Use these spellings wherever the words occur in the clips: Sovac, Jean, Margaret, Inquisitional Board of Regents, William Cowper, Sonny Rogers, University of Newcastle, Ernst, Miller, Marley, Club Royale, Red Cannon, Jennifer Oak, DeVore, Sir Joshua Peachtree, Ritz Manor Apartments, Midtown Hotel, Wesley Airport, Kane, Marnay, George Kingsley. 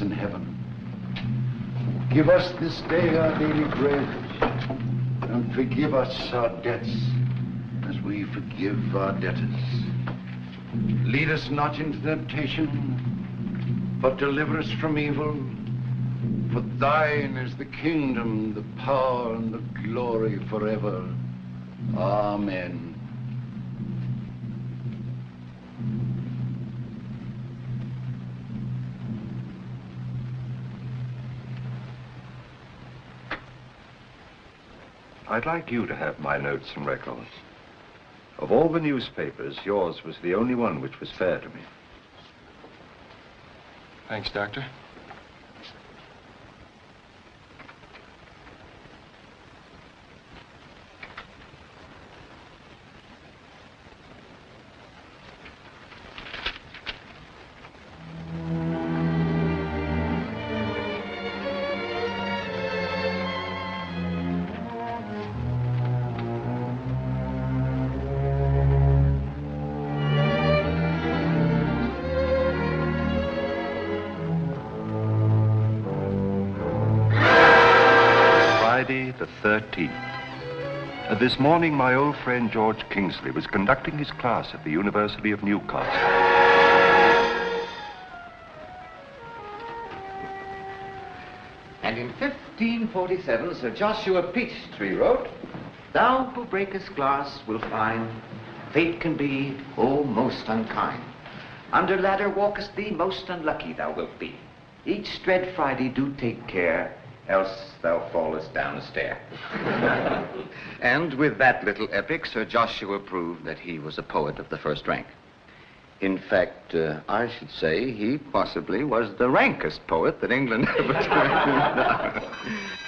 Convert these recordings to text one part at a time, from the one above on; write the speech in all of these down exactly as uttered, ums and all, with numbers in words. In heaven. Give us this day our daily bread, and forgive us our debts as we forgive our debtors. Lead us not into temptation, but deliver us from evil. For thine is the kingdom, the power, and the glory forever. Amen. I'd like you to have my notes and records. Of all the newspapers, yours was the only one which was fair to me. Thanks, Doctor. thirteenth. Uh, this morning, my old friend George Kingsley was conducting his class at the University of Newcastle. And in fifteen forty-seven, Sir Joshua Peachtree wrote, "Thou who breakest glass will find fate can be, oh, most unkind. Under ladder walkest thee, most unlucky thou wilt be. Each dread Friday do take care, else thou fallest down a stair." And with that little epic, Sir Joshua proved that he was a poet of the first rank. In fact, uh, I should say he possibly was the rankest poet that England ever turned.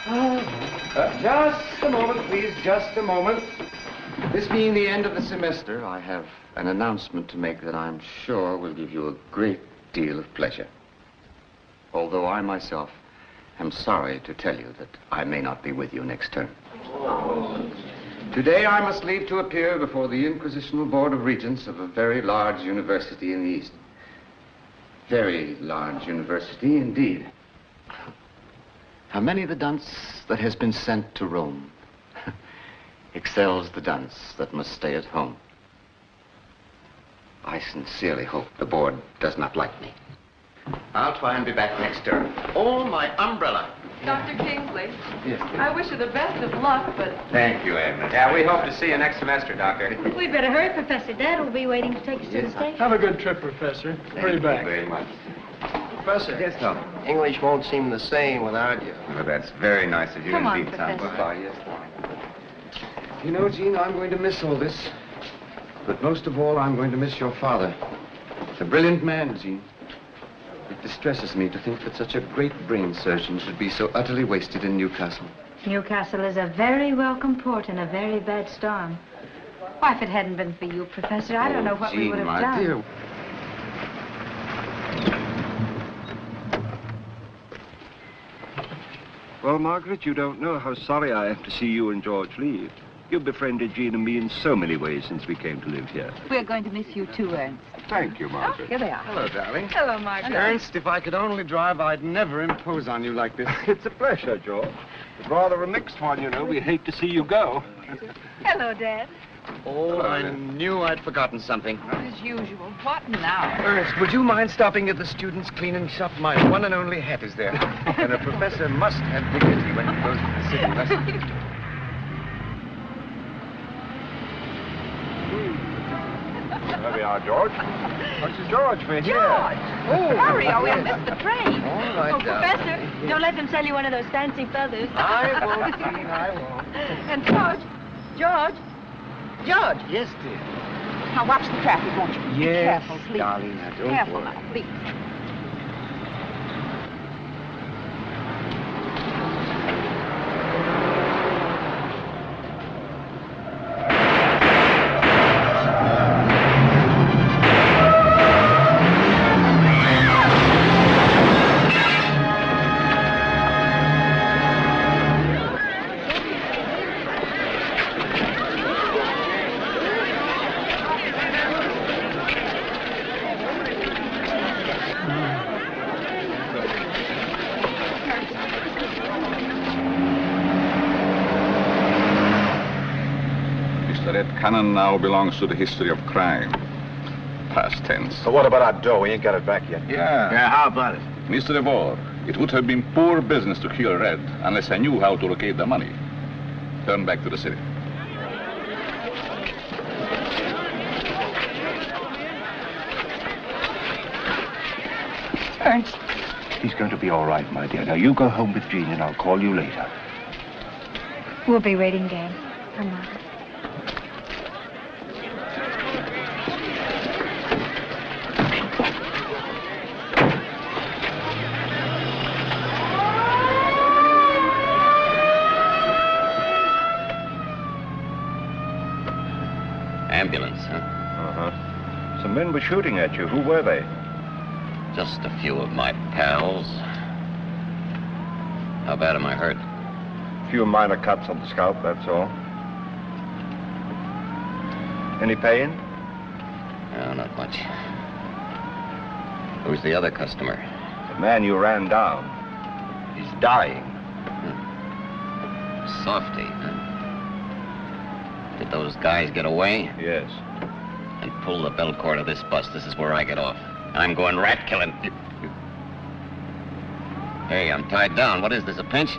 uh, Just a moment, please, just a moment. This being the end of the semester, I have an announcement to make that I'm sure will give you a great deal of pleasure. Although I myself I'm sorry to tell you that I may not be with you next term. Oh. Today I must leave to appear before the Inquisitional Board of Regents of a very large university in the East. Very large university indeed. How many the dunce that has been sent to Rome excels the dunce that must stay at home. I sincerely hope the board does not like me. I'll try and be back next term. Oh, my umbrella. Doctor Kingsley. Yes, yes. I wish you the best of luck, but... Thank you, Anne. Yeah, we hope to see you next semester, Doctor. We'd better hurry, Professor. Dad will be waiting to take us yes, to the station. Have a good trip, Professor. Hurry back. Thank you very much. Professor. Yes, Doctor. English won't seem the same without you. Well, that's very nice of you. Come on, Professor. Well, yes, You know, Jean, I'm going to miss all this. But most of all, I'm going to miss your father. He's a brilliant man, Jean. It distresses me to think that such a great brain surgeon should be so utterly wasted in Newcastle. Newcastle is a very welcome port in a very bad storm. Why, if it hadn't been for you, Professor, I oh, don't know what Jean, we would have my done. Dear. Well, Margaret, you don't know how sorry I am to see you and George leave. You've befriended Jean and me in so many ways since we came to live here. We're going to miss you too, Ernst. Thank you, Margaret. Oh, here they are. Hello, darling. Hello, Margaret. Hello. Ernst, if I could only drive, I'd never impose on you like this. It's a pleasure, George. It's rather a mixed one, you know. We hate to see you go. Hello, Dad. Oh, hello, I Dad. Knew I'd forgotten something. As usual. What now? Ernst, would you mind stopping at the student's cleaning shop? My one and only hat is there. And a professor must have dignity when he goes to the city, mustn't he? There we are, George. What's the George for here? George! Oh, hurry, or we'll miss the train. All right, oh, Professor, uh, don't let them sell you one of those fancy feathers. I won't, Jean, I won't. And George, George, George. Yes, dear. Now watch the traffic, won't you? Yes, be careful, please. Darling, I don't careful worry. Now, please. Cannon now belongs to the history of crime. Past tense. So what about our dough? We ain't got it back yet. Yeah. Yeah, how about it? Mister DeVore, it would have been poor business to kill Red unless I knew how to locate the money. Turn back to the city. Ernst. He's going to be all right, my dear. Now you go home with Jean and I'll call you later. We'll be waiting, Dad. For Margaret. Men were shooting at you. Who were they? Just a few of my pals. How bad am I hurt? A few minor cuts on the scalp, that's all. Any pain? No, not much. Who's the other customer? The man you ran down. He's dying. Hmm. Softy, huh? Did those guys get away? Yes. And pull the bell cord of this bus. This is where I get off. I'm going rat killing. Hey, I'm tied down. What is this, a pinch?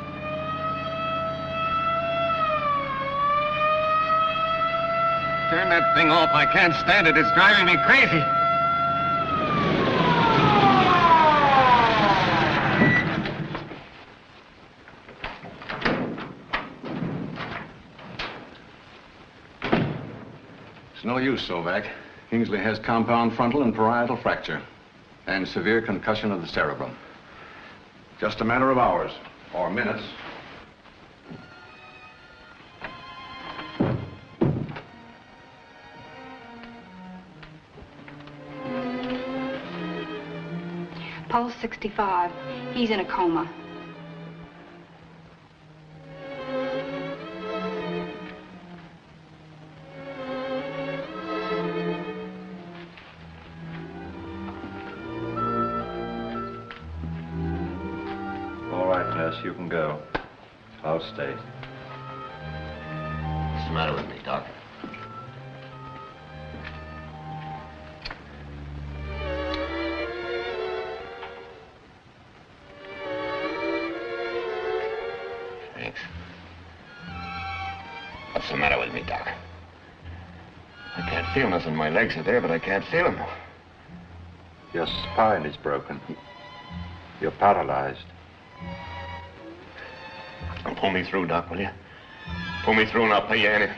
Turn that thing off. I can't stand it. It's driving me crazy. No use, Sovac. Kingsley has compound frontal and parietal fracture and severe concussion of the cerebrum. Just a matter of hours or minutes. Pulse sixty-five. He's in a coma. You can go. I'll stay. What's the matter with me, Doc? Thanks. What's the matter with me, Doc? I can't feel nothing. My legs are there, but I can't feel them. Your spine is broken. You're paralyzed. Pull me through, Doc, will you? Pull me through and I'll pay you anything.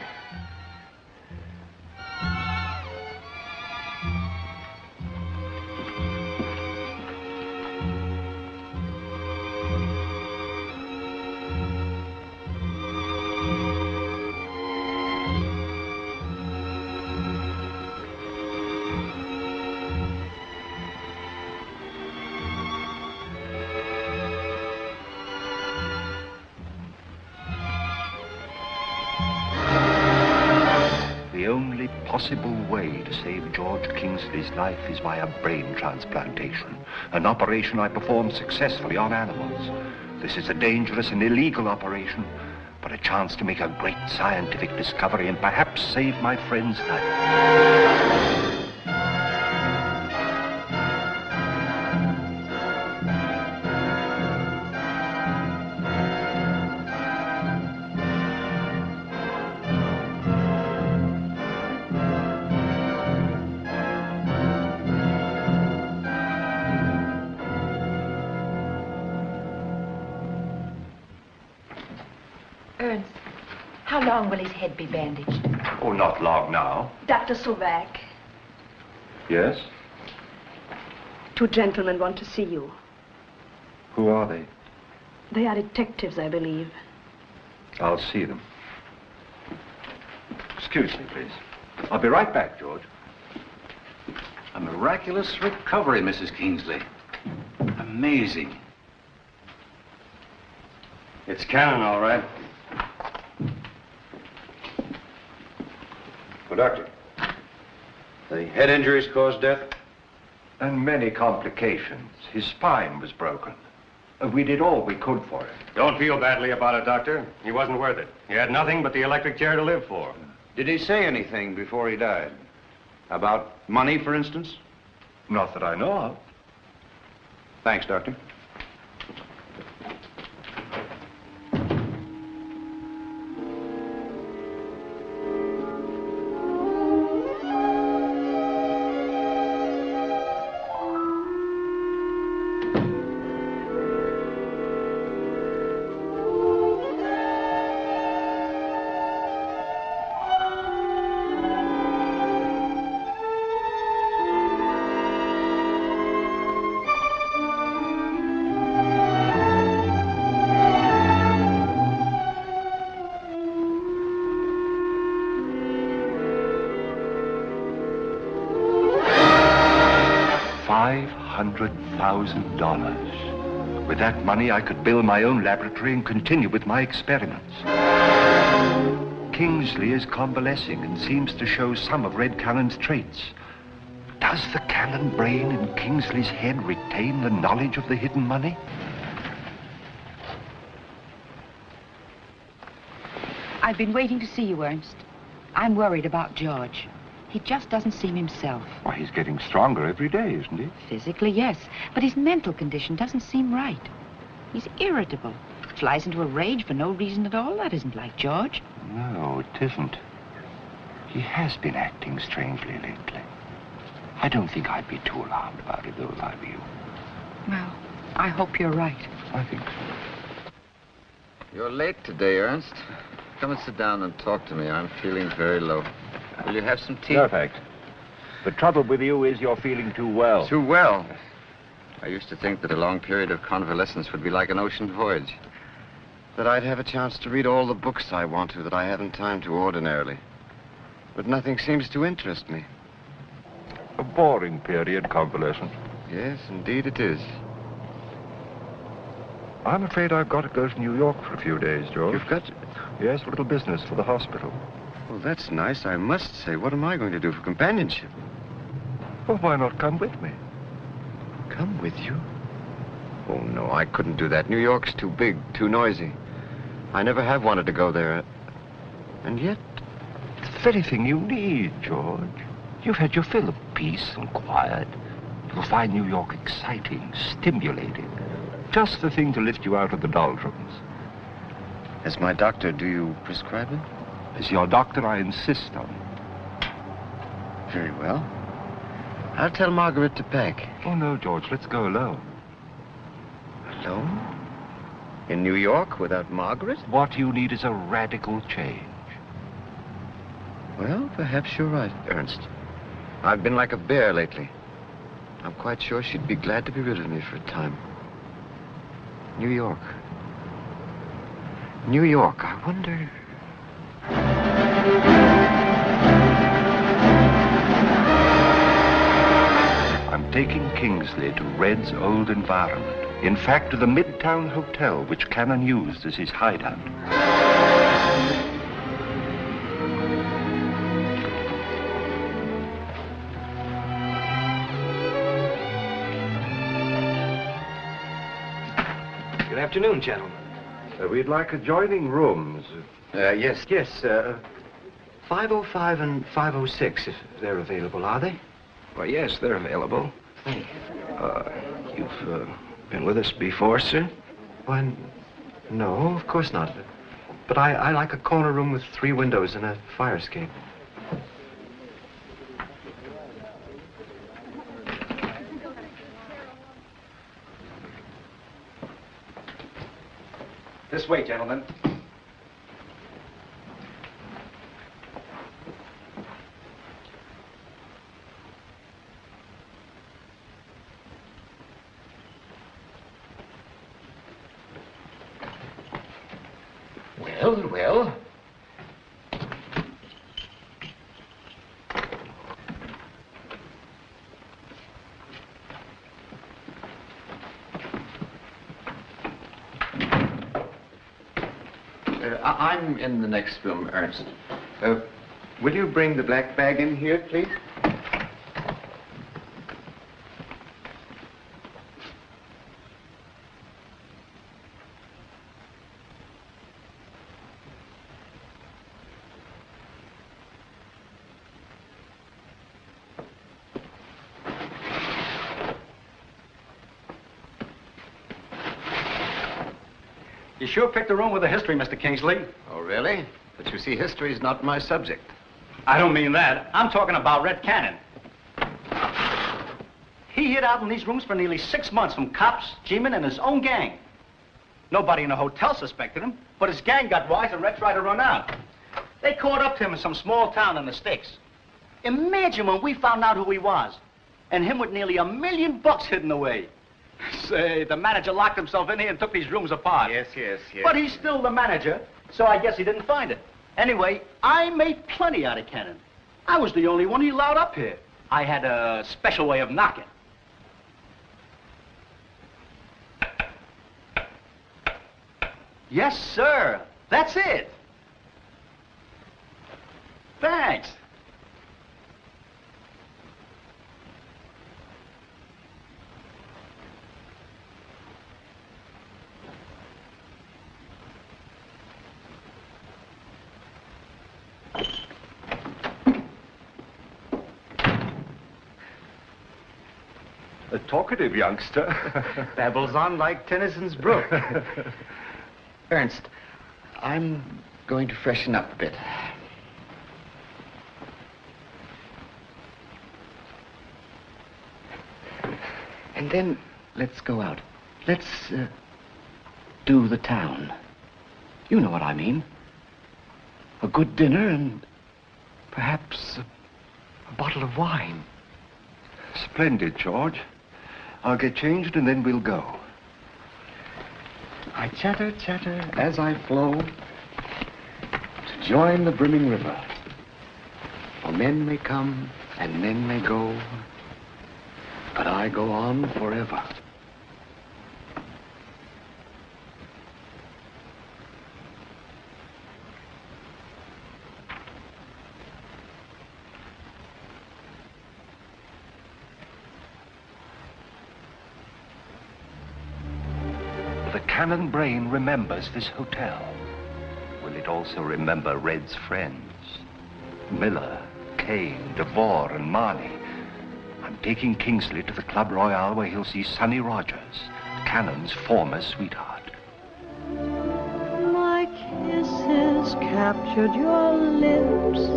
only possible way to save George Kingsley's life is by a brain transplantation, an operation I performed successfully on animals. This is a dangerous and illegal operation, but a chance to make a great scientific discovery and perhaps save my friend's life. How long will his head be bandaged? Oh, not long now. Doctor Sovac. Yes? Two gentlemen want to see you. Who are they? They are detectives, I believe. I'll see them. Excuse me, please. I'll be right back, George. A miraculous recovery, Missus Kingsley. Amazing. It's Cannon, all right. Doctor, the head injuries caused death? And many complications. His spine was broken. We did all we could for him. Don't feel badly about it, Doctor. He wasn't worth it. He had nothing but the electric chair to live for. Did he say anything before he died? About money, for instance? Not that I know of. Thanks, Doctor. one hundred thousand dollars. With that money, I could build my own laboratory and continue with my experiments. Kingsley is convalescing and seems to show some of Red Cannon's traits. Does the Cannon brain in Kingsley's head retain the knowledge of the hidden money? I've been waiting to see you, Ernst. I'm worried about George. He just doesn't seem himself. Why, he's getting stronger every day, isn't he? Physically, yes. But his mental condition doesn't seem right. He's irritable. Flies into a rage for no reason at all. That isn't like George. No, it isn't. He has been acting strangely lately. I don't think I'd be too alarmed about it, though, if I were you. Well, I hope you're right. I think so. You're late today, Ernst. Come and sit down and talk to me. I'm feeling very low. Will you have some tea? No, thanks. The trouble with you is you're feeling too well. Too well? I used to think that a long period of convalescence would be like an ocean voyage. That I'd have a chance to read all the books I want to that I haven't time to ordinarily. But nothing seems to interest me. A boring period, convalescence. Yes, indeed it is. I'm afraid I've got to go to New York for a few days, George. You've got to? Yes, a little business for the hospital. Well, that's nice, I must say. What am I going to do for companionship? Well, why not come with me? Come with you? Oh, no, I couldn't do that. New York's too big, too noisy. I never have wanted to go there. And yet... It's the very thing you need, George. You've had your fill of peace and quiet. You'll find New York exciting, stimulating. Just the thing to lift you out of the doldrums. As my doctor, do you prescribe it? As your doctor, I insist on it. Very well. I'll tell Margaret to pack. Oh, no, George, let's go alone. Alone? In New York, without Margaret? What you need is a radical change. Well, perhaps you're right, Ernst. I've been like a bear lately. I'm quite sure she'd be glad to be rid of me for a time. New York. New York, I wonder... I'm taking Kingsley to Red's old environment. In fact, to the Midtown Hotel, which Cannon used as his hideout. afternoon, gentlemen. Uh, we'd like adjoining rooms. Uh, yes, yes, uh, five oh five and five oh six, if they're available, are they? Well, yes, they're available. Thank you. Uh, you've uh, been with us before, sir? Why, no, of course not. But I, I like a corner room with three windows and a fire escape. This way, gentlemen. Well, well. Uh, I'm in the next room, Ernst. Uh, will you bring the black bag in here, please? You sure picked a room with a history, Mister Kingsley. Oh, really? But you see, history is not my subject. I don't mean that. I'm talking about Red Cannon. He hid out in these rooms for nearly six months from cops, G-men, and his own gang. Nobody in the hotel suspected him, but his gang got wise and Red tried to run out. They caught up to him in some small town in the Sticks. Imagine when we found out who he was, and him with nearly a million bucks hidden away. Say, the manager locked himself in here and took these rooms apart. Yes, yes, yes. But he's still the manager, so I guess he didn't find it. Anyway, I made plenty out of Cannon. I was the only one he allowed up here. I had a special way of knocking. Yes, sir. That's it. Thanks. A talkative youngster. Babbles on like Tennyson's brook. Ernst, I'm going to freshen up a bit. And then let's go out. Let's uh, do the town. You know what I mean. A good dinner and perhaps a, a bottle of wine. Splendid, George. I'll get changed and then we'll go. I chatter, chatter as I flow to join the brimming river. For men may come and men may go, but I go on forever. Cannon brain remembers this hotel. Will it also remember Red's friends? Miller, Kane, DeVore, and Marley. I'm taking Kingsley to the Club Royale where he'll see Sonny Rogers, Cannon's former sweetheart. My kisses captured your lips,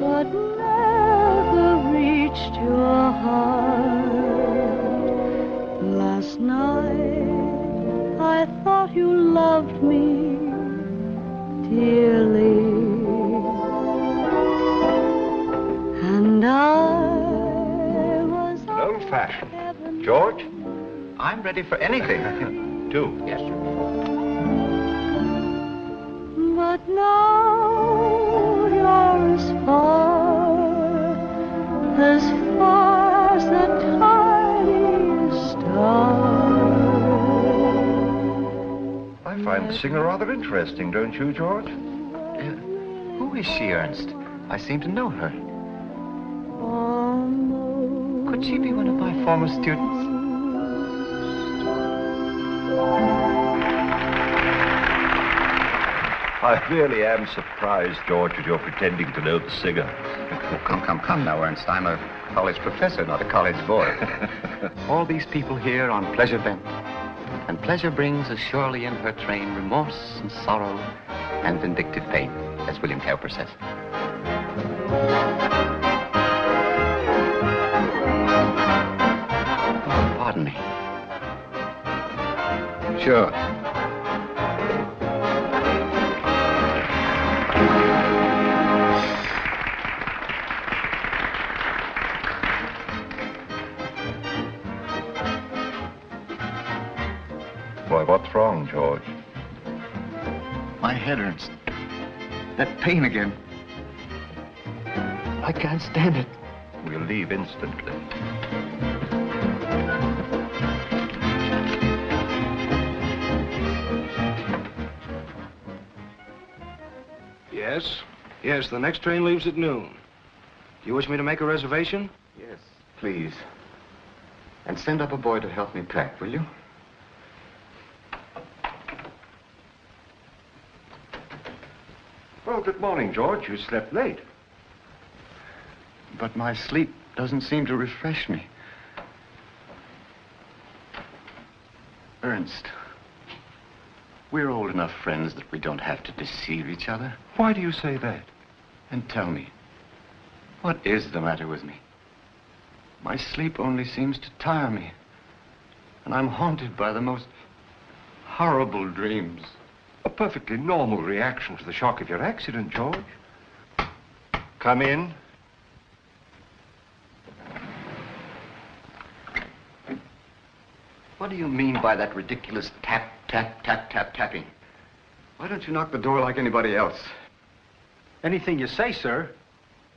but never reached your heart. Last night I thought you loved me dearly, and I was an old-fashioned. George, I'm ready for anything. Too. Yes, sir. But now you're as far, as far as the tiny star. I find the singer rather interesting, don't you, George? Uh, who is she, Ernst? I seem to know her. Could she be one of my former students? I really am surprised, George, that you're pretending to know the singer. Come, come, come now, Ernst. I'm a college professor, not a college boy. All these people here on pleasure bent. And pleasure brings as surely in her train remorse and sorrow and vindictive pain, as William Cowper says. Pardon me. Sure. Why, what's wrong, George? My head hurts. That pain again. I can't stand it. We'll leave instantly. Yes? Yes, the next train leaves at noon. Do you wish me to make a reservation? Yes, please. And send up a boy to help me pack, will you? Oh, good morning, George. You slept late. But my sleep doesn't seem to refresh me. Ernst, we're old enough friends that we don't have to deceive each other. Why do you say that? And tell me, what is the matter with me? My sleep only seems to tire me, and I'm haunted by the most horrible dreams. A perfectly normal reaction to the shock of your accident, George. Come in. What do you mean by that ridiculous tap, tap, tap, tap, tapping? Why don't you knock the door like anybody else? Anything you say, sir.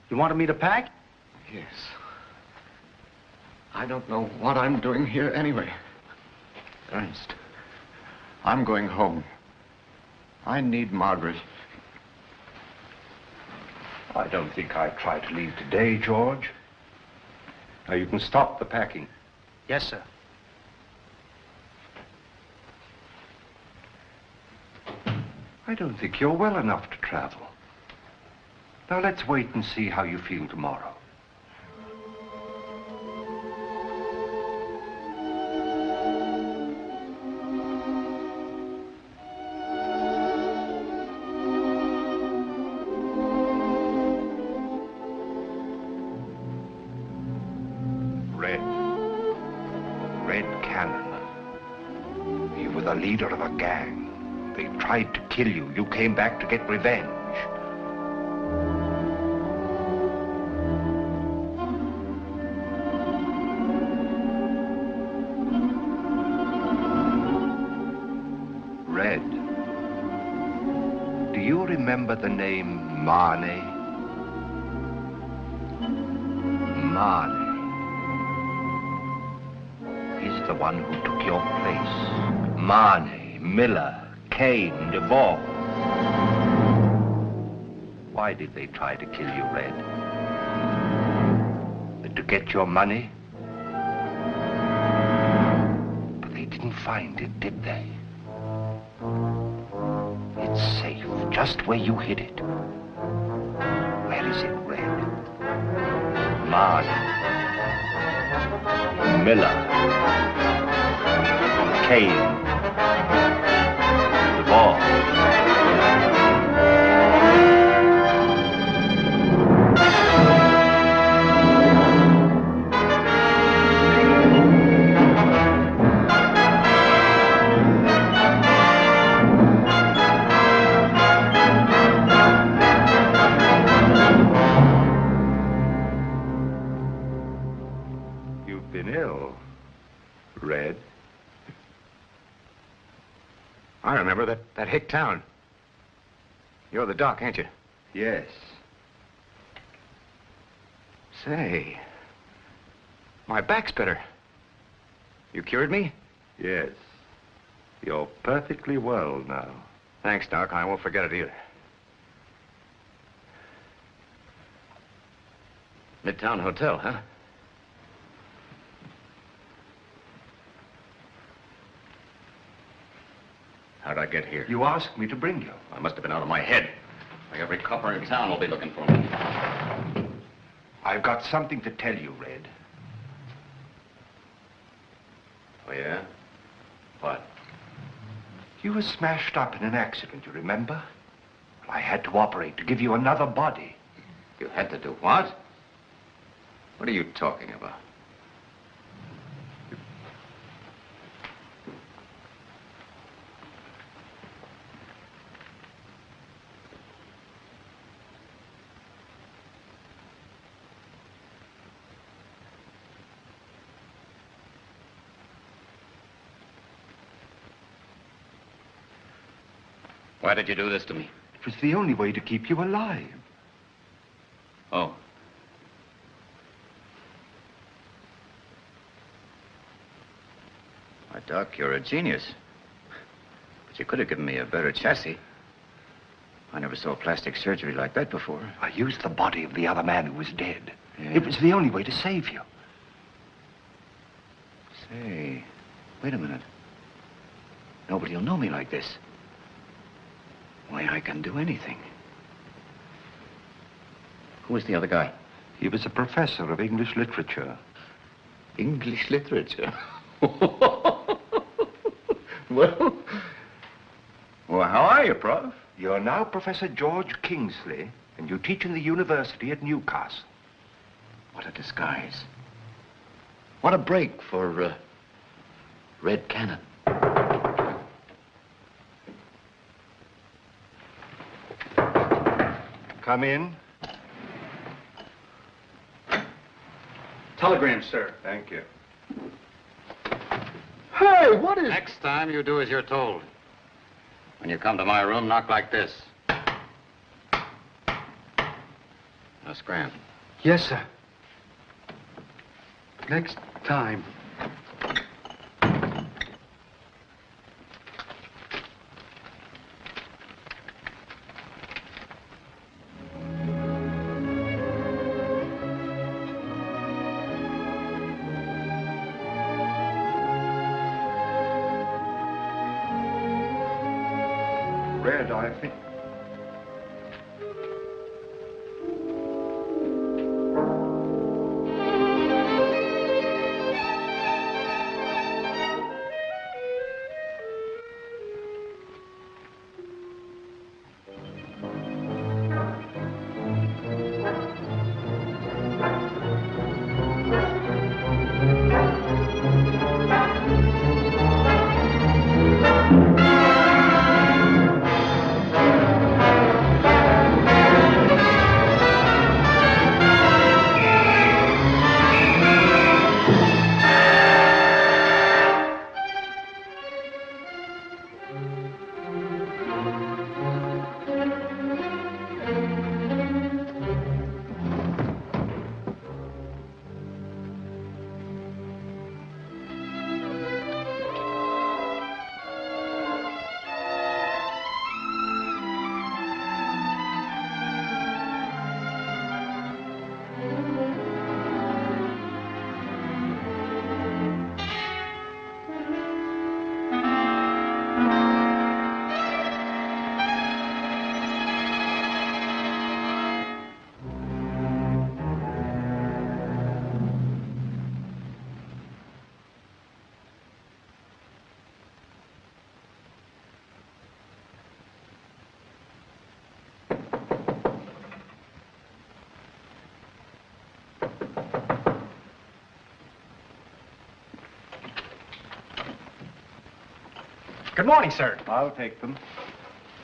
You wanted me to pack? Yes. I don't know what I'm doing here anyway. Ernst, I'm going home. I need Margaret. I don't think I'd try to leave today, George. Now, you can stop the packing. Yes, sir. I don't think you're well enough to travel. Now, let's wait and see how you feel tomorrow. Leader of a gang. They tried to kill you. You came back to get revenge. Red, do you remember the name Marnay? Marnay. He's the one who took your place. Marnay, Miller, Kane, DeVore. Why did they try to kill you, Red? To get your money? But they didn't find it, did they? It's safe, just where you hid it. Where is it, Red? Marnay, Miller, Kane. Ball. You've been ill, Red. I remember that, that hick town. You're the doc, ain't you? Yes. Say, my back's better. You cured me? Yes. You're perfectly well now. Thanks, Doc. I won't forget it either. Midtown Hotel, huh? How'd I get here? You asked me to bring you. I must have been out of my head. Like every copper in town will be looking for me. I've got something to tell you, Red. Oh, yeah? What? You were smashed up in an accident, you remember? Well, I had to operate to give you another body. You had to do what? What are you talking about? Why did you do this to me? It was the only way to keep you alive. Oh. Why, Doc, you're a genius. But you could have given me a better chassis. I never saw plastic surgery like that before. I used the body of the other man who was dead. Yeah. It was the only way to save you. Say, wait a minute. Nobody'll know me like this. Why, I can do anything. Who was the other guy? He was a professor of English literature. English literature? Well, well, how are you, Prof? You're now Professor George Kingsley, and you teach in the University at Newcastle. What a disguise. What a break for uh, Red Cannon. Come in. Telegram, sir. Thank you. Hey, what is... Next time you do as you're told. When you come to my room, knock like this. Now, scram. Yes, sir. Next time. Good morning, sir. I'll take them.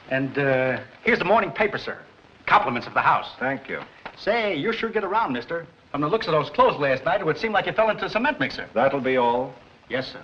And, uh, here's the morning paper, sir. Compliments of the house. Thank you. Say, you sure get around, mister. From the looks of those clothes last night, it would seem like you fell into a cement mixer. That'll be all. Yes, sir.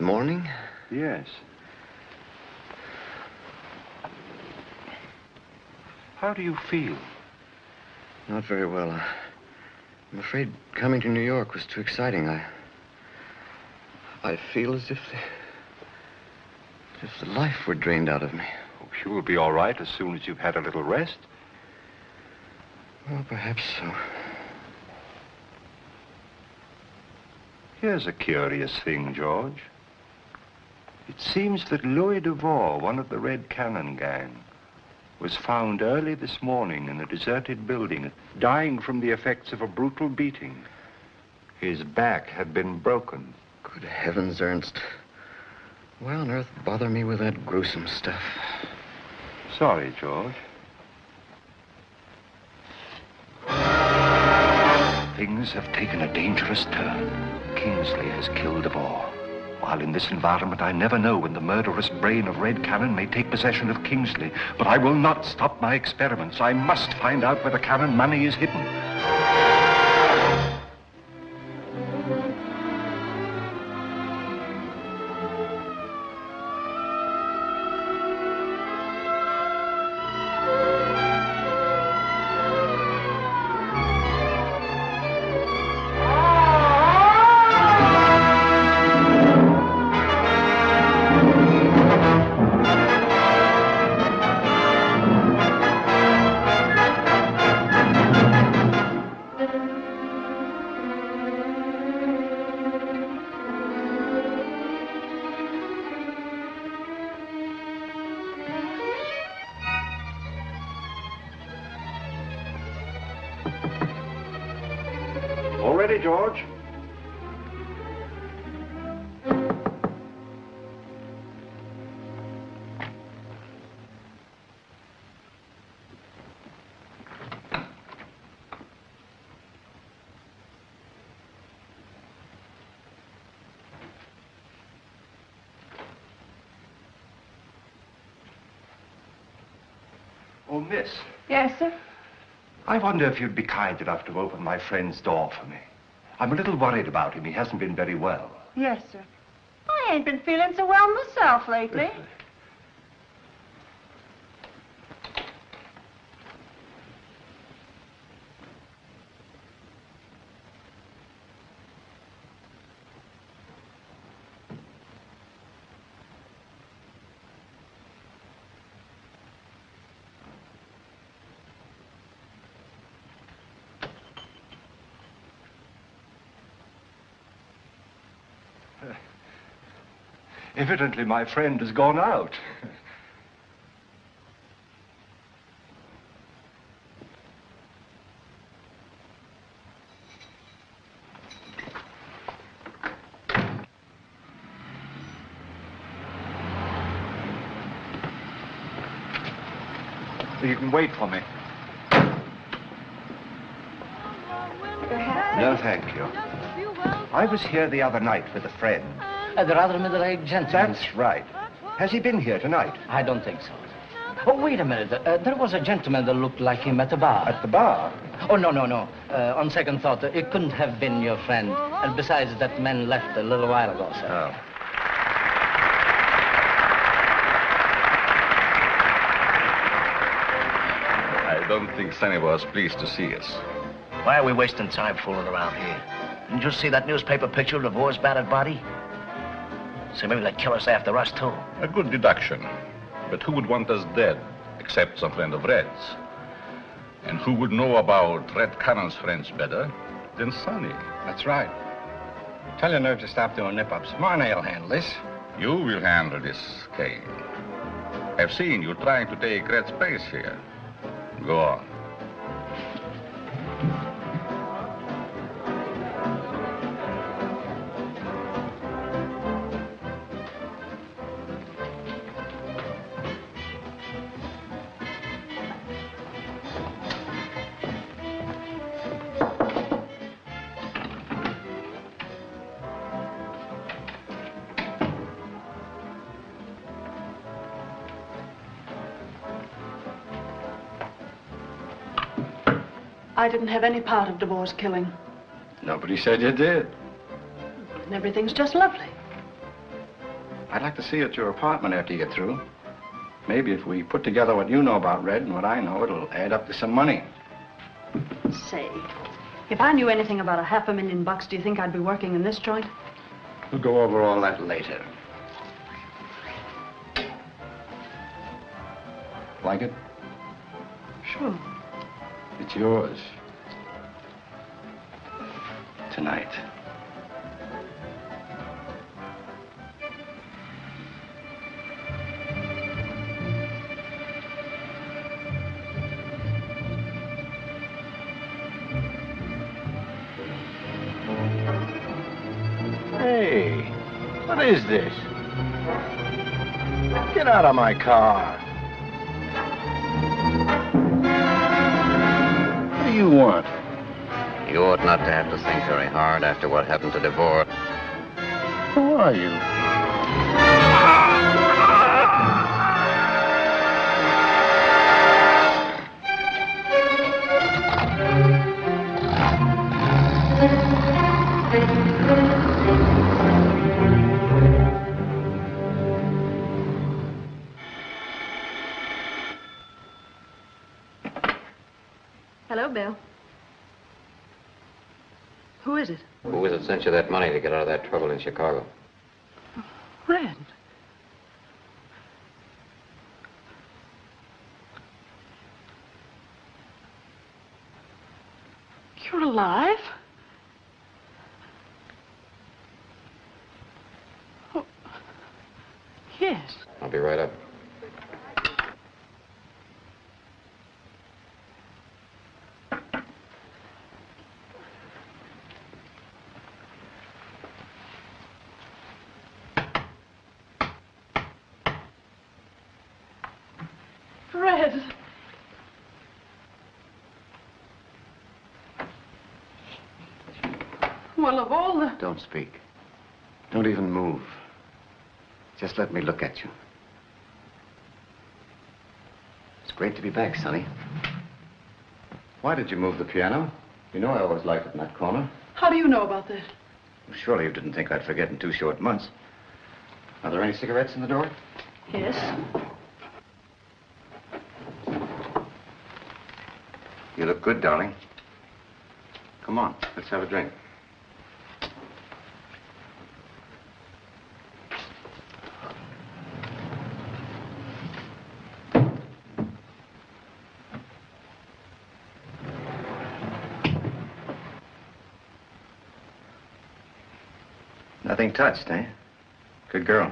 Morning? Yes. How do you feel? Not very well. Uh, I'm afraid coming to New York was too exciting. I... I feel as if the... as if the life were drained out of me. Hope you will be all right as soon as you've had a little rest. Well, perhaps so. Here's a curious thing, George. It seems that Louis DeVore, one of the Red Cannon gang, was found early this morning in a deserted building, dying from the effects of a brutal beating. His back had been broken. Good heavens, Ernst. Why on earth bother me with that gruesome stuff? Sorry, George. Things have taken a dangerous turn. Kingsley has killed DeVore. While in this environment, I never know when the murderous brain of Red Cannon may take possession of Kingsley. But I will not stop my experiments. I must find out where the Cannon money is hidden. George? Oh, miss. Yes, sir? I wonder if you'd be kind enough to open my friend's door for me. I'm a little worried about him. He hasn't been very well. Yes, sir. I ain't been feeling so well myself lately. Evidently, my friend has gone out. You can wait for me. No, thank you. I was here the other night with a friend. Uh, the rather middle-aged gentleman. That's right. Has he been here tonight? I don't think so. Oh, wait a minute. Uh, there was a gentleman that looked like him at the bar. At the bar? Oh, no, no, no. Uh, on second thought, uh, it couldn't have been your friend. And besides, that man left a little while ago, sir. Oh. I don't think Sonny was pleased to see us. Why are we wasting time fooling around here? Didn't you see that newspaper picture of DeVore's battered body? So maybe they'll kill us after us, too. A good deduction. But who would want us dead, except some friend of Red's? And who would know about Red Cannon's friends better than Sonny? That's right. Tell your nerve to stop doing nip-ups. Marnay will handle this. You will handle this, Kane. I've seen you trying to take Red's place here. Go on. I didn't have any part of DeVore's killing. Nobody said you did. And everything's just lovely. I'd like to see you at your apartment after you get through. Maybe if we put together what you know about Red and what I know, it'll add up to some money. Say, if I knew anything about a half a million bucks, do you think I'd be working in this joint? We'll go over all that later. Like it? Sure. It's yours. Tonight. Hey, what is this? Get out of my car. What do you want? You ought not to have to think very hard after what happened to DeVore. Who are you? Hello, Bill. Who is it? Who is it sent you that money to get out of that trouble in Chicago? Red. You're alive? Oh. Yes. I'll be right up. Well, of all the... Don't speak. Don't even move. Just let me look at you. It's great to be back, Sonny. Why did you move the piano? You know I always liked it in that corner. How do you know about that? Well, surely you didn't think I'd forget in two short months. Are there any cigarettes in the door? Yes. You look good, darling. Come on, let's have a drink. Nothing touched, eh? Good girl.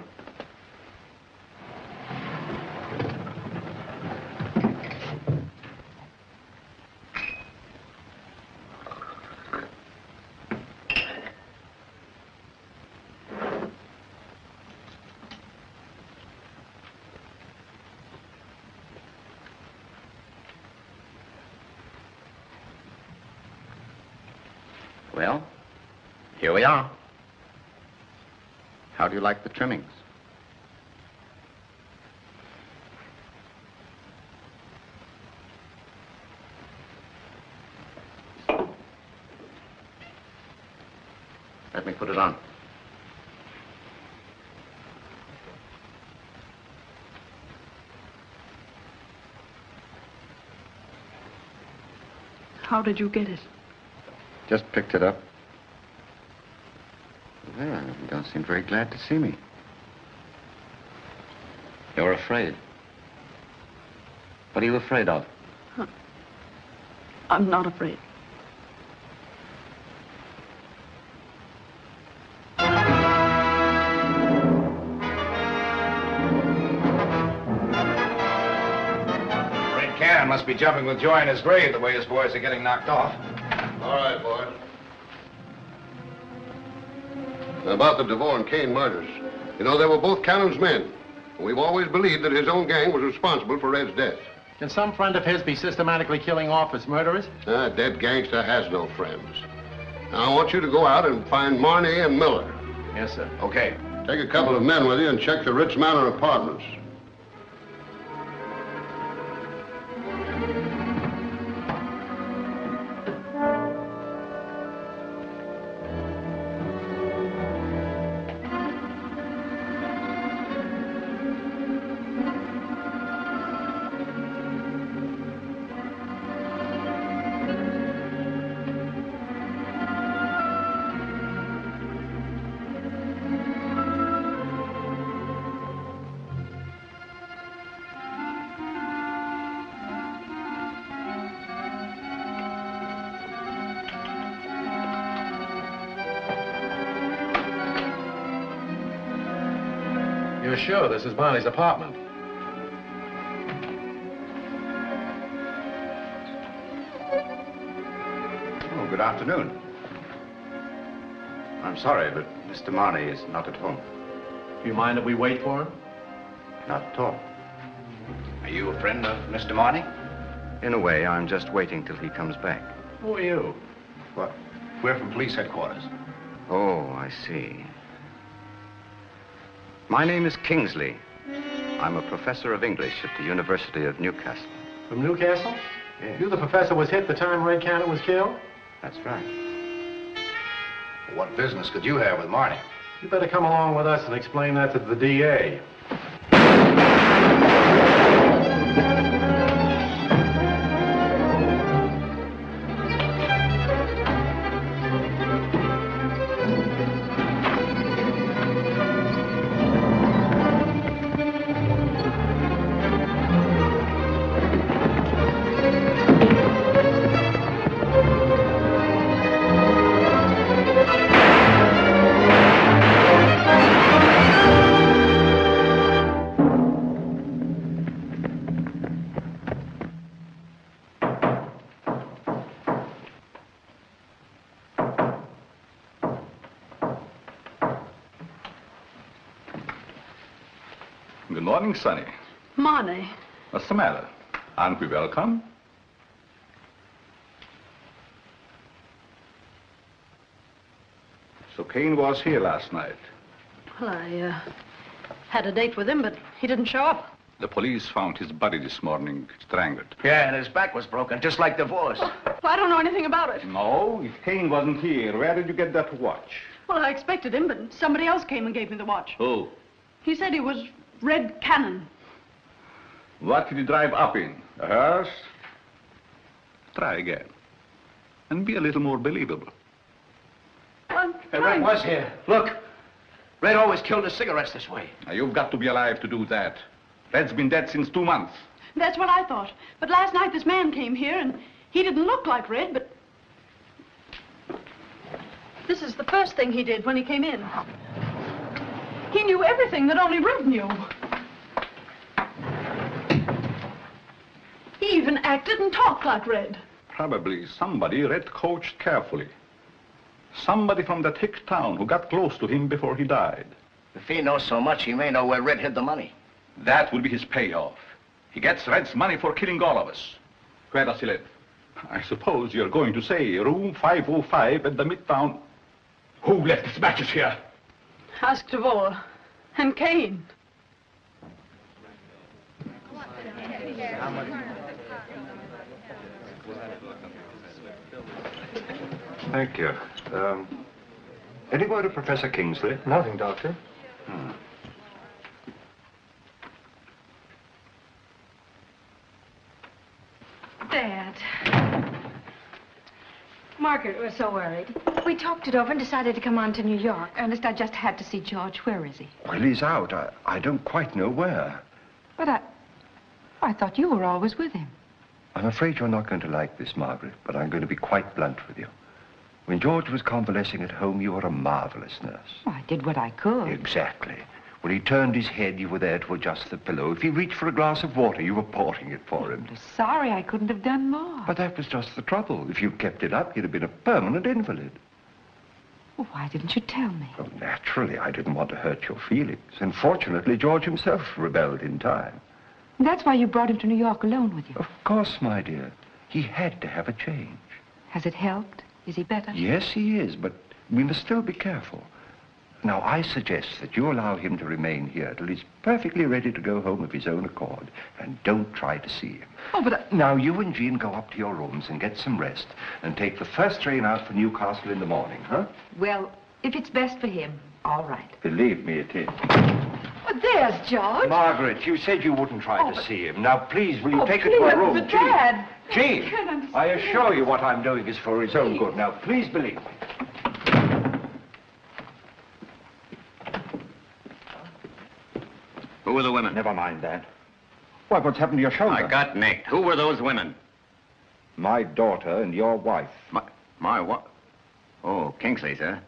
Well, here we are. How do you like the trimmings? Let me put it on. How did you get it? Just picked it up. Well, you don't seem very glad to see me. You're afraid. What are you afraid of? Huh. I'm not afraid. Red Cannon must be jumping with joy in his grave the way his boys are getting knocked off. All right, boy. About the DeVore and Kane murders. You know, they were both Cannon's men. We've always believed that his own gang was responsible for Red's death. Can some friend of his be systematically killing off his murderers? A dead gangster has no friends. Now, I want you to go out and find Marnay and Miller. Yes, sir. Okay. Take a couple of men with you and check the Ritz Manor Apartments. You're sure this is Marley's apartment? Oh, good afternoon. I'm sorry, but Mister Marnay is not at home. Do you mind if we wait for him? Not at all. Are you a friend of Mister Marnay? In a way, I'm just waiting till he comes back. Who are you? What? We're from police headquarters. Oh, I see. My name is Kingsley. I'm a professor of English at the University of Newcastle. From Newcastle? Yes. You the professor was hit the time Red Cannon was killed? That's right. What business could you have with Marnay? You better come along with us and explain that to the D A. Morning, Sonny. Marnay. What's the matter? Aren't we welcome? So Kane was here last night. Well, I uh, had a date with him, but he didn't show up. The police found his body this morning, strangled. Yeah, and his back was broken, just like DeVore's. Well, well, I don't know anything about it. No, if Kane wasn't here, where did you get that watch? Well, I expected him, but somebody else came and gave me the watch. Who? He said he was... Red Cannon. What did you drive up in? A hearse? Try again. And be a little more believable. I'm hey, Red was here. Look. Red always killed his cigarettes this way. Now, you've got to be alive to do that. Red's been dead since two months. That's what I thought. But last night this man came here and he didn't look like Red, but... This is the first thing he did when he came in. He knew everything that only Red knew. He even acted and talked like Red. Probably somebody Red coached carefully. Somebody from that hick town who got close to him before he died. If he knows so much, he may know where Red hid the money. That would be his payoff. He gets Red's money for killing all of us. Where does he live? I suppose you're going to say room five oh five at the Midtown. Who left his matches here? Ask DeVore and Kane. Thank you. Um, any word of Professor Kingsley? Nothing, Doctor. Hmm. Dad. Margaret was so worried. We talked it over and decided to come on to New York. Ernest, I just had to see George. Where is he? Well, he's out. I, I don't quite know where. But I... I thought you were always with him. I'm afraid you're not going to like this, Margaret, but I'm going to be quite blunt with you. When George was convalescing at home, you were a marvelous nurse. Well, I did what I could. Exactly. When he turned his head, you were there to adjust the pillow. If he reached for a glass of water, you were pouring it for him. I'm sorry I couldn't have done more. But that was just the trouble. If you kept it up, he'd have been a permanent invalid. Well, why didn't you tell me? Well, naturally, I didn't want to hurt your feelings. And fortunately, George himself rebelled in time. And that's why you brought him to New York alone with you? Of course, my dear. He had to have a change. Has it helped? Is he better? Yes, he is, but we must still be careful. Now, I suggest that you allow him to remain here till he's perfectly ready to go home of his own accord. And don't try to see him. Oh, but... I... Now, you and Jean go up to your rooms and get some rest and take the first train out for Newcastle in the morning, huh? Well, if it's best for him, all right. Believe me, it is. Well, there's George. Margaret, you said you wouldn't try oh, to see him. Now, please, will you oh, take her to her room? But Dad... Jean, Jean I assure you what I'm doing is for his please. own good. Now, please believe me. Who were the women? Never mind that. Why, what's happened to your shoulder? I got nicked. Who were those women? My daughter and your wife. My, my what? Oh, Kingsley's, huh?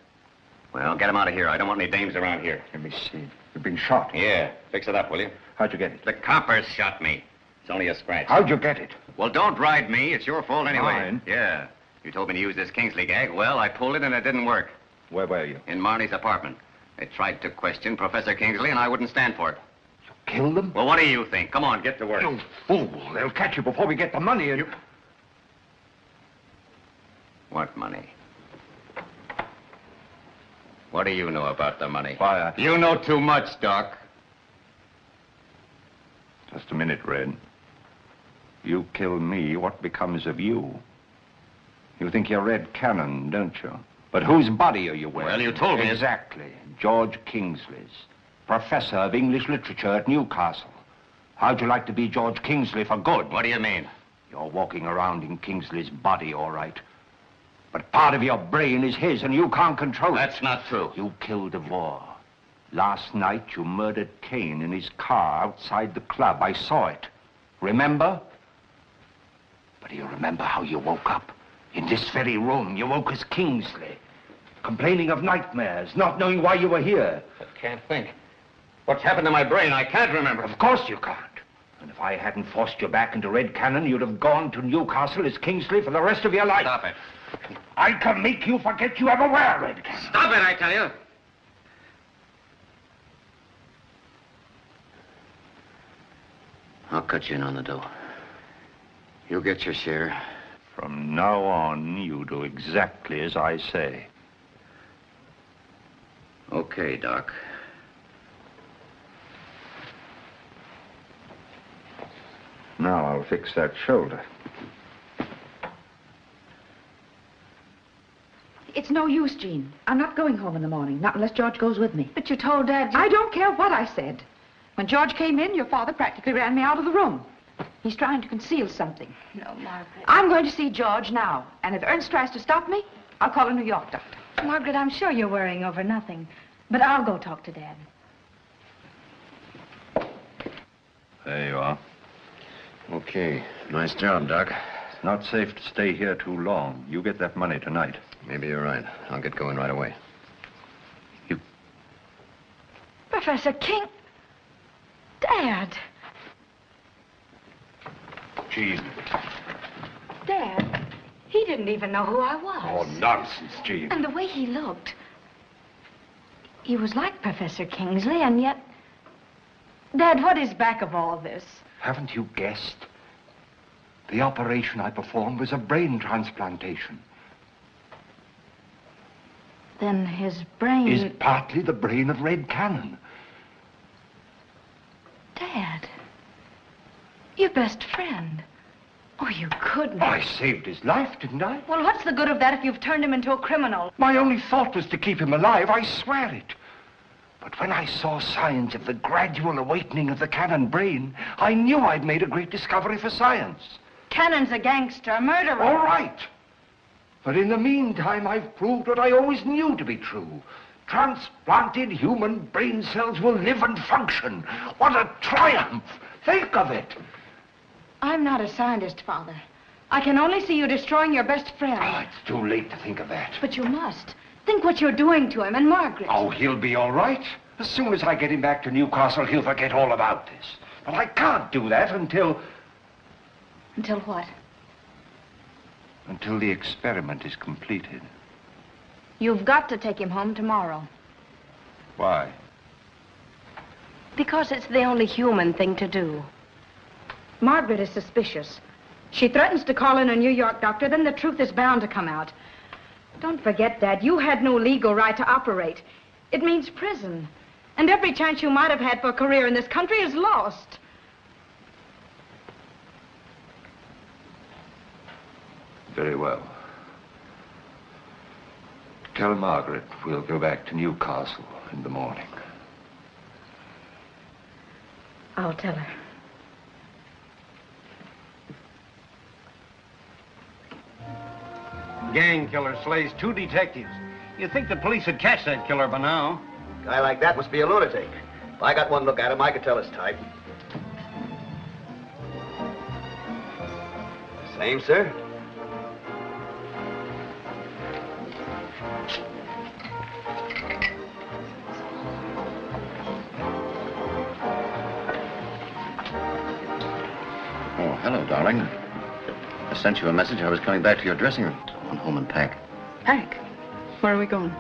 Well, get him out of here. I don't want any dames around here. Let me see. You've been shot. Yeah. Fix it up, will you? How'd you get it? The coppers shot me. It's only a scratch. How'd you get it? Well, don't bribe me. It's your fault anyway. Mine? Yeah. You told me to use this Kingsley gag. Well, I pulled it and it didn't work. Where were you? In Marley's apartment. They tried to question Professor Kingsley and I wouldn't stand for it. You killed them? Well, what do you think? Come on, get to work. You fool. They'll catch you before we get the money and... You... What money? What do you know about the money? Why, I... You know too much, Doc. Just a minute, Red. You kill me, what becomes of you? You think you're Red Cannon, don't you? But whose body are you wearing? Well, you told me. Exactly. George Kingsley's. Professor of English literature at Newcastle. How'd you like to be George Kingsley for good? What do you mean? You're walking around in Kingsley's body, all right. But part of your brain is his, and you can't control it. That's not true. You killed DeVore. Last night, you murdered Kane in his car outside the club. I saw it. Remember? But do you remember how you woke up? In this very room, you woke as Kingsley, complaining of nightmares, not knowing why you were here. I can't think. What's happened to my brain? I can't remember. Of course you can't. And if I hadn't forced you back into Red Cannon, you'd have gone to Newcastle as Kingsley for the rest of your life. Stop it. I can make you forget you ever were Red Cannon. Stop it, I tell you. I'll cut you in on the dough. You get your share. From now on, you do exactly as I say. Okay, Doc. Now I'll fix that shoulder. It's no use, Jean. I'm not going home in the morning, not unless George goes with me. But you told Dad... You... I don't care what I said. When George came in, your father practically ran me out of the room. He's trying to conceal something. No, Margaret. I'm going to see George now. And if Ernst tries to stop me, I'll call a New York doctor. Margaret, I'm sure you're worrying over nothing. But I'll go talk to Dad. There you are. Okay. Nice job, Doc. It's not safe to stay here too long. You get that money tonight. Maybe you're right. I'll get going right away. You... Professor King... Dad... Jean. Dad, he didn't even know who I was. Oh, nonsense, Jean. And the way he looked. He was like Professor Kingsley, and yet... Dad, what is back of all this? Haven't you guessed? The operation I performed was a brain transplantation. Then his brain... Is partly the brain of Red Cannon. Dad... Your best friend. Oh, you couldn't. Oh, I saved his life, didn't I? Well, what's the good of that if you've turned him into a criminal? My only thought was to keep him alive, I swear it. But when I saw signs of the gradual awakening of the Cannon brain, I knew I'd made a great discovery for science. Cannon's a gangster, a murderer. All right. But in the meantime, I've proved what I always knew to be true. Transplanted human brain cells will live and function. What a triumph. Think of it. I'm not a scientist, Father. I can only see you destroying your best friend. Oh, it's too late to think of that. But you must. Think what you're doing to him and Margaret. Oh, he'll be all right. As soon as I get him back to Newcastle, he'll forget all about this. But I can't do that until... Until what? Until the experiment is completed. You've got to take him home tomorrow. Why? Because it's the only human thing to do. Margaret is suspicious. She threatens to call in a New York doctor, then the truth is bound to come out. Don't forget, Dad, you had no legal right to operate. It means prison. And every chance you might have had for a career in this country is lost. Very well. Tell Margaret we'll go back to Newcastle in the morning. I'll tell her. Gang killer slays two detectives. You'd think the police would catch that killer by now. A guy like that must be a lunatic. If I got one look at him, I could tell his type. Same, sir. hello, darling. I sent you a message. I was coming back to your dressing room. Come home and pack. Pack? Where are we going?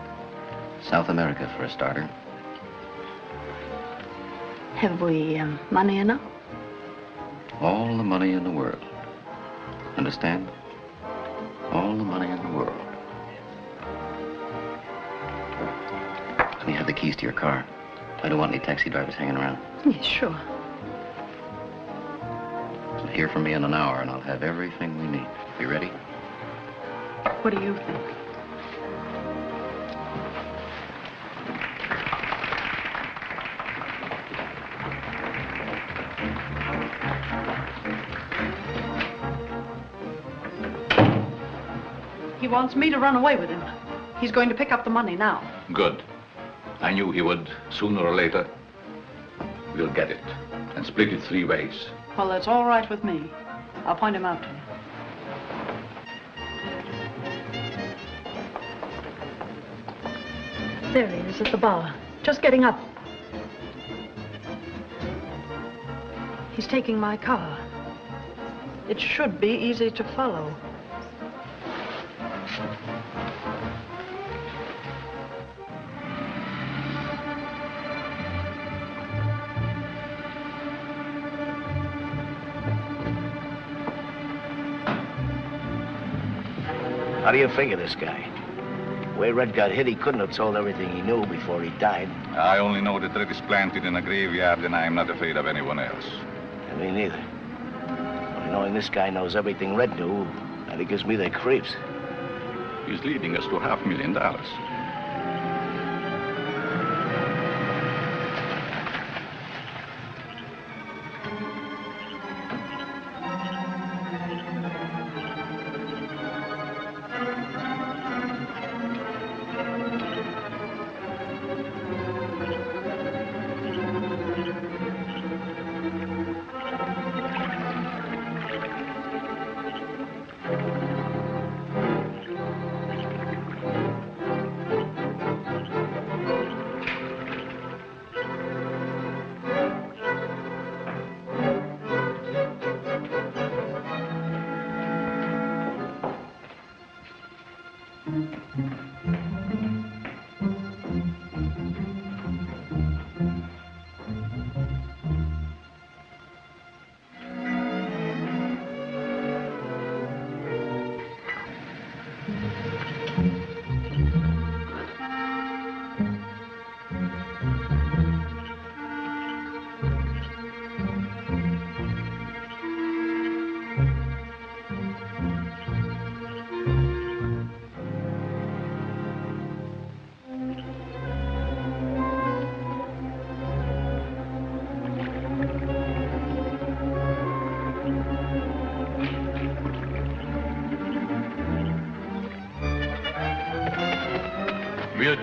South America, for a starter. Have we um, money enough? All the money in the world. Understand? All the money in the world. Let me have the keys to your car. I don't want any taxi drivers hanging around. Yeah, sure. So hear from me in an hour, and I'll have everything we need. You ready? What do you think? He wants me to run away with him. He's going to pick up the money now. Good. I knew he would, sooner or later. We'll get it, and split it three ways. Well, that's all right with me. I'll point him out to you. There he is at the bar, just getting up. He's taking my car. It should be easy to follow. How do you figure this guy? The way Red got hit, he couldn't have told everything he knew before he died. I only know that Red is planted in a graveyard, and I am not afraid of anyone else. And me neither. But knowing this guy knows everything Red knew, that it gives me the creeps. He's leading us to half a million dollars.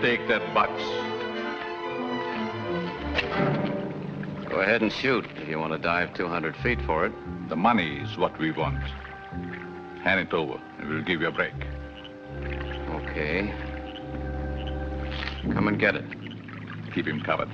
Take that box. Go ahead and shoot if you want to dive two hundred feet for it. The money is what we want. Hand it over and we'll give you a break. Okay. Come and get it. Keep him covered.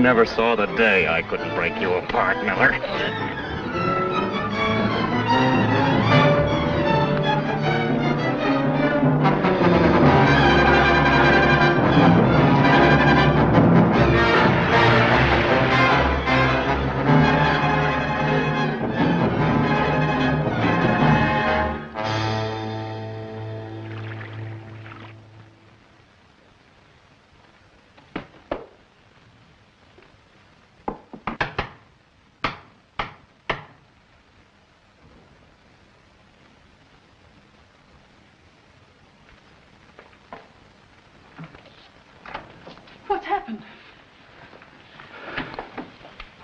I never saw the day I couldn't break you apart, Miller.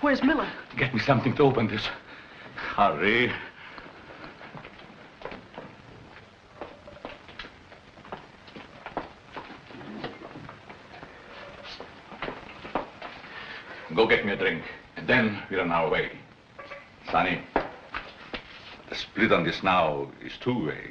Where's Miller? Get me something to open this. Hurry. Go get me a drink, and then we're on our way. Sonny, the split on this now is two ways.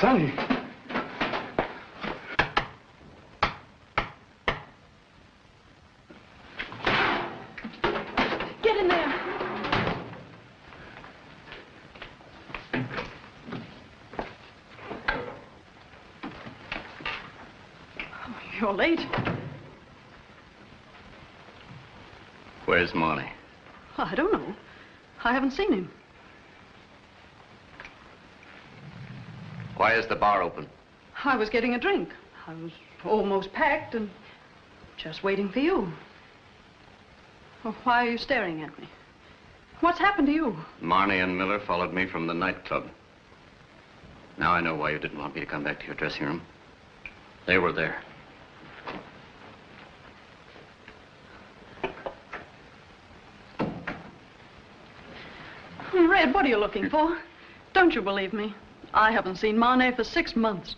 Sonny. Get in there. Oh, you're late. Where's Marley? Well, I don't know. I haven't seen him. Why is the bar open? I was getting a drink. I was almost packed and just waiting for you. Well, why are you staring at me? What's happened to you? Marnay and Miller followed me from the nightclub. Now I know why you didn't want me to come back to your dressing room. They were there. Red, what are you looking for? Don't you believe me? I haven't seen Marnay for six months.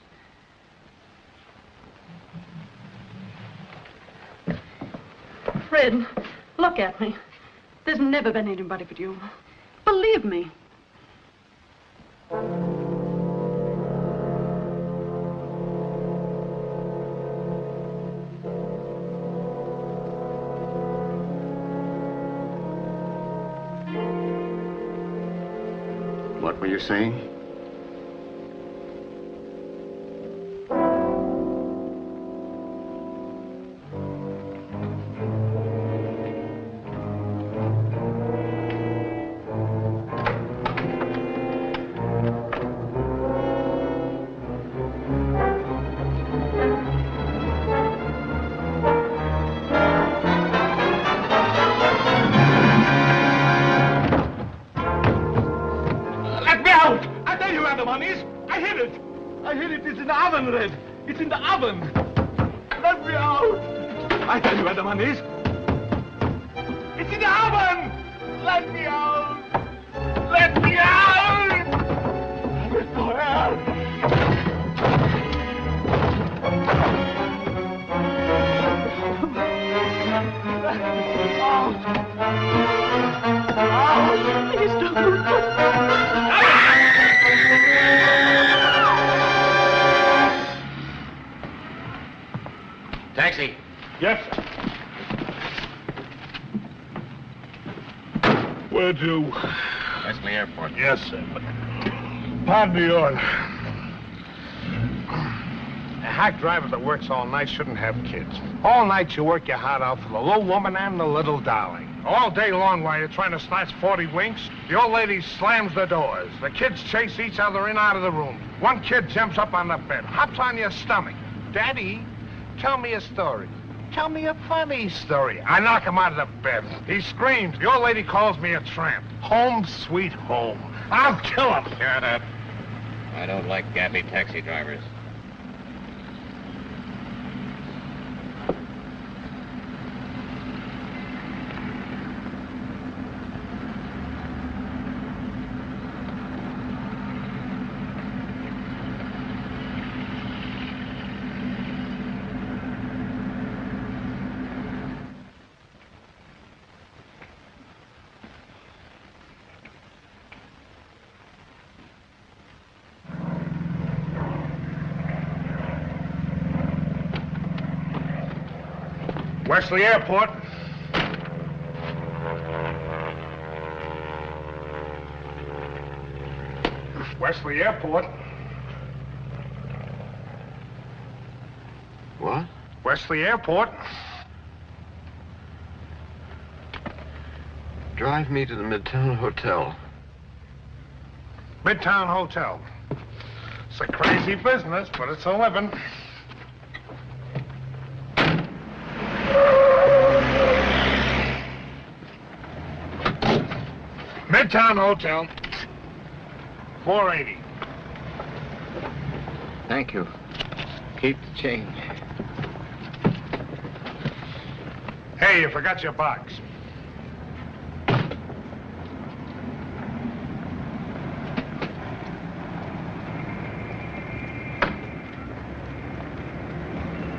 Fred, look at me. There's never been anybody but you. Believe me. What were you saying? Yes, sir, but pardon the order. A hack driver that works all night shouldn't have kids. All night you work your heart out for the little woman and the little darling. All day long while you're trying to snatch forty winks, the old lady slams the doors. The kids chase each other in out of the room. One kid jumps up on the bed, hops on your stomach. Daddy, tell me a story. Tell me a funny story. I knock him out of the bed. He screams. The old lady calls me a tramp. Home sweet home. I'll kill him. Shut up. I don't like gappy taxi drivers. Wesley Airport. Wesley Airport. What? Wesley Airport. Drive me to the Midtown Hotel. Midtown Hotel. It's a crazy business, but it's a living. Midtown Hotel, four eighty. Thank you. Keep the change. Hey, you forgot your box.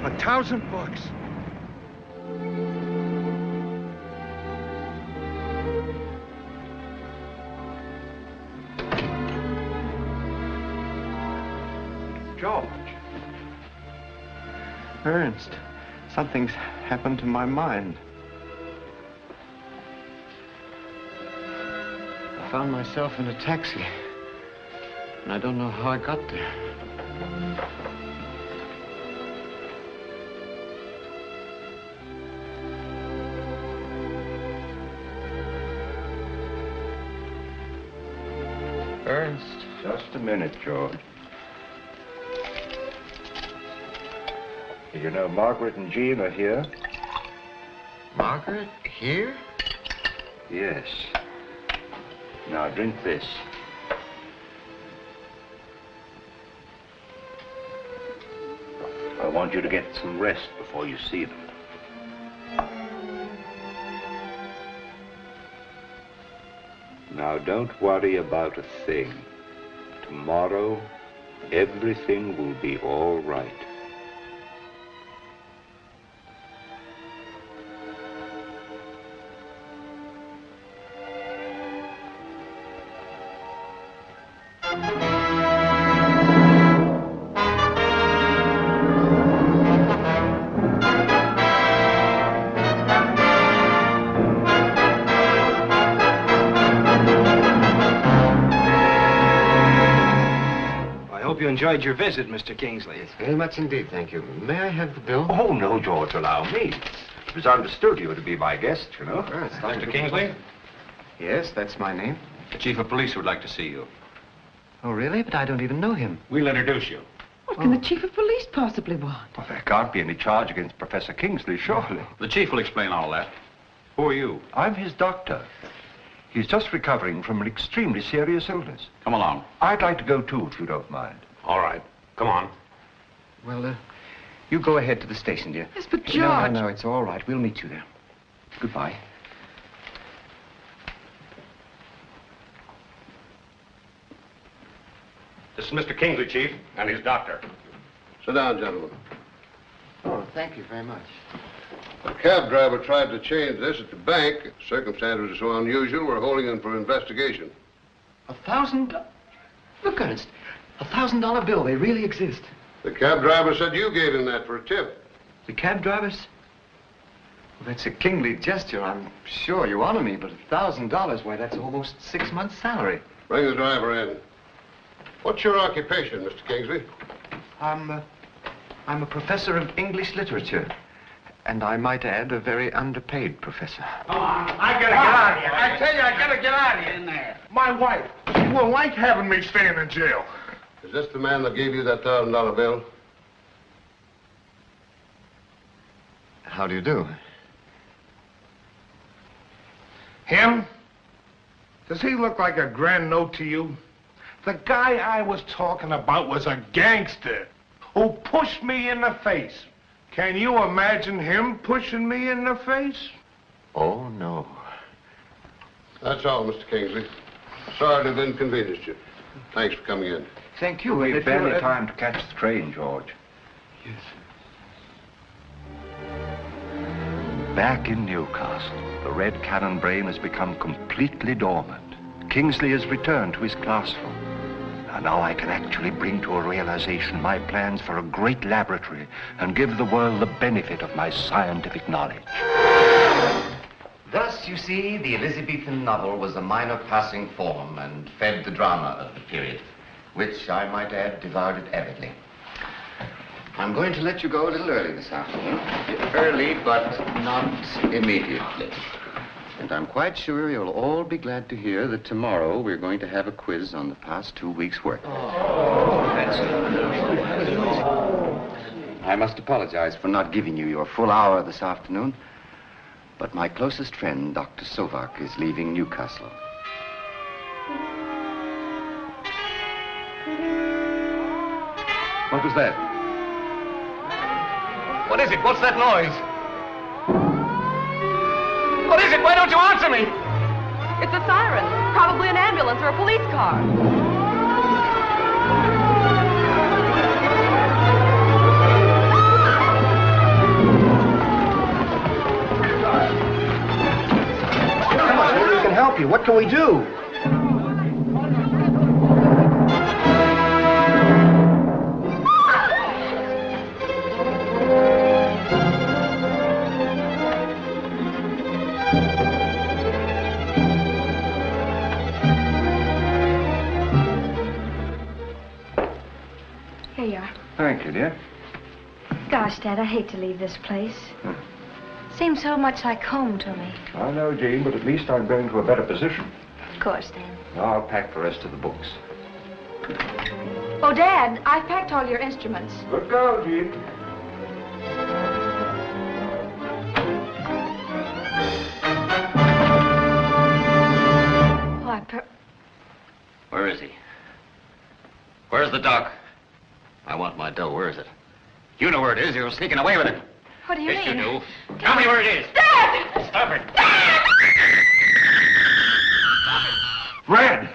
A thousand bucks. George. Ernst, something's happened to my mind. I found myself in a taxi, and I don't know how I got there. Ernst. Just a minute, George. Do you know Margaret and Jean are here? Margaret? Here? Yes. Now drink this. I want you to get some rest before you see them. Now, don't worry about a thing. Tomorrow, everything will be all right. Enjoyed your visit, Mister Kingsley. Yes, very much indeed, thank you. May I have the bill? Oh, no, George, allow me. It was understood you were to be my guest, you know. Oh, it's Mister Kingsley? Yes, that's my name. The chief of police would like to see you. Oh, really? But I don't even know him. We'll introduce you. What can oh. the chief of police possibly want? Well, there can't be any charge against Professor Kingsley, surely. The chief will explain all that. Who are you? I'm his doctor. He's just recovering from an extremely serious illness. Come along. I'd like to go, too, if you don't mind. All right. Come on. Well, uh, you go ahead to the station, dear. Yes, but George... No, no, no, it's all right. We'll meet you there. Goodbye. This is Mister Kingsley, Chief, and his doctor. Sit down, gentlemen. Oh, thank you very much. The cab driver tried to change this at the bank. Circumstances are so unusual, we're holding him for investigation. A thousand... Look, Ernst. A thousand dollar bill, they really exist. The cab driver said you gave him that for a tip. The cab drivers? Well, that's a kingly gesture. I'm sure you honor me, but a thousand dollars, why, that's almost six months' salary. Bring the driver in. What's your occupation, Mister Kingsley? I'm, uh, I'm a professor of English literature. And I might add, a very underpaid professor. Come on, I gotta get out of here. I tell you, I gotta get out of here. In there. My wife, she won't like having me staying in jail. Is this the man that gave you that thousand dollar bill? How do you do? Him? Does he look like a grand note to you? The guy I was talking about was a gangster who pushed me in the face. Can you imagine him pushing me in the face? Oh, no. That's all, Mister Kingsley. Sorry to have inconvenienced you. Thanks for coming in. Thank you. We've barely had time to catch the train, George. Yes. Back in Newcastle, the Red Cannon brain has become completely dormant. Kingsley has returned to his classroom. And now I can actually bring to a realization my plans for a great laboratory and give the world the benefit of my scientific knowledge. Thus, you see, the Elizabethan novel was a minor passing form and fed the drama of the period, which, I might add, devoured it avidly. I'm going to let you go a little early this afternoon. Early, but not immediately. And I'm quite sure you'll all be glad to hear that tomorrow we're going to have a quiz on the past two weeks' work. Oh, that's it. I must apologize for not giving you your full hour this afternoon, but my closest friend, Doctor Sovac, is leaving Newcastle. What was that? What is it? What's that noise? What is it? Why don't you answer me? It's a siren. Probably an ambulance or a police car. Help you. What can we do? Here you are. Thank you, dear. Gosh, Dad, I hate to leave this place. Huh. Seems so much like home to me. I know, Jean, but at least I'm going to a better position. Of course, Dan. I'll pack the rest of the books. Oh, Dad, I've packed all your instruments. Good girl, Jean. Oh, I per... Where is he? Where's the doc? I want my dough. Where is it? You know where it is. You're sneaking away with it. What do you yes, mean? Yes, you do. Tell me where it is. Dad! Stop it. Dad! Red!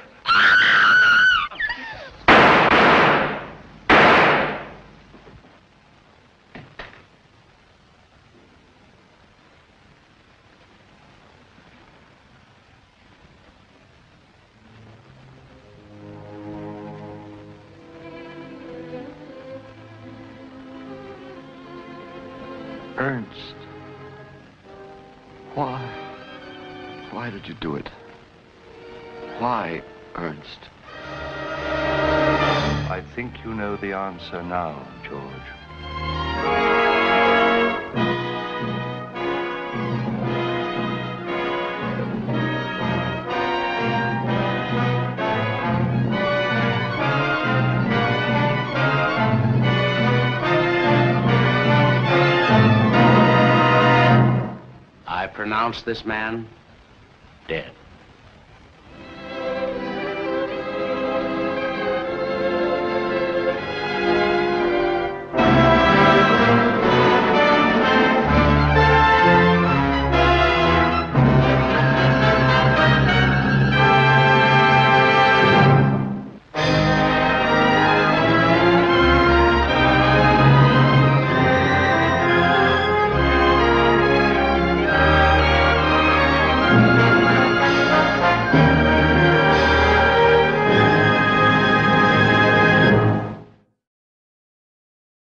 Ernst, why? Why did you do it? Why, Ernst? I think you know the answer now, George. Pronounce this man dead.